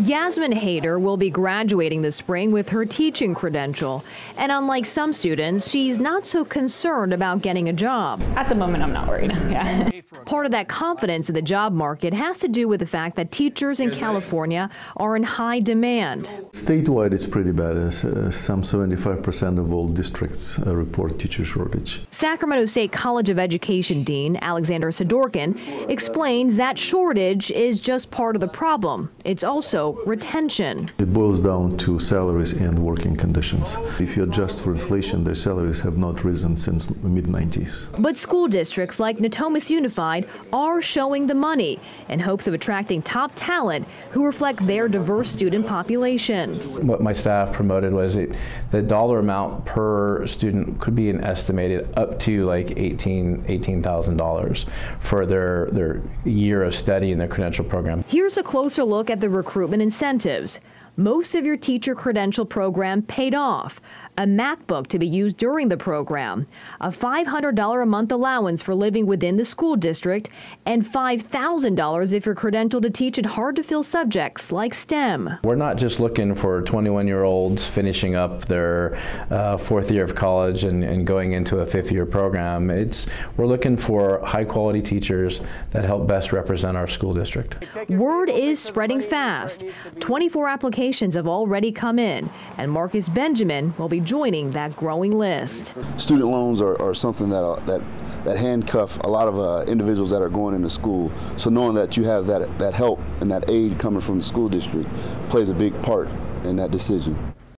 Yasmin Hayter will be graduating this spring with her teaching credential, and unlike some students, she's not so concerned about getting a job. At the moment, I'm not worried. Yeah. Part of that confidence in the job market has to do with the fact that teachers in California are in high demand. Statewide, it's pretty bad. Some 75% of all districts report teacher shortage. Sacramento State College of Education Dean Alexander Sidorkin explains that shortage is just part of the problem. It's also retention. It boils down to salaries and working conditions. If you adjust for inflation, their salaries have not risen since the mid-90s. But school districts like Natomas Unified are showing the money in hopes of attracting top talent who reflect their diverse student population. What my staff promoted was the dollar amount per student could be an estimated up to like $18,000 for their year of study in their credential program. Here's a closer look at the recruitment incentives. Most of your teacher credential program paid off, a MacBook to be used during the program, a $500 a month allowance for living within the school district, and $5,000 if you're credentialed to teach in hard-to-fill subjects like STEM. We're not just looking for 21-year-olds finishing up their fourth year of college and going into a fifth-year program. We're looking for high-quality teachers that help best represent our school district. Word is spreading fast. 24 applications have already come in, and Marcus Benjamin will be joining that growing list. Student loans are something that handcuff a lot of individuals that are going into school. So knowing that you have that help and that aid coming from the school district plays a big part in that decision.